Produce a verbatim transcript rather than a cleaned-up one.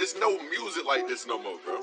It's no music like this no more, bro.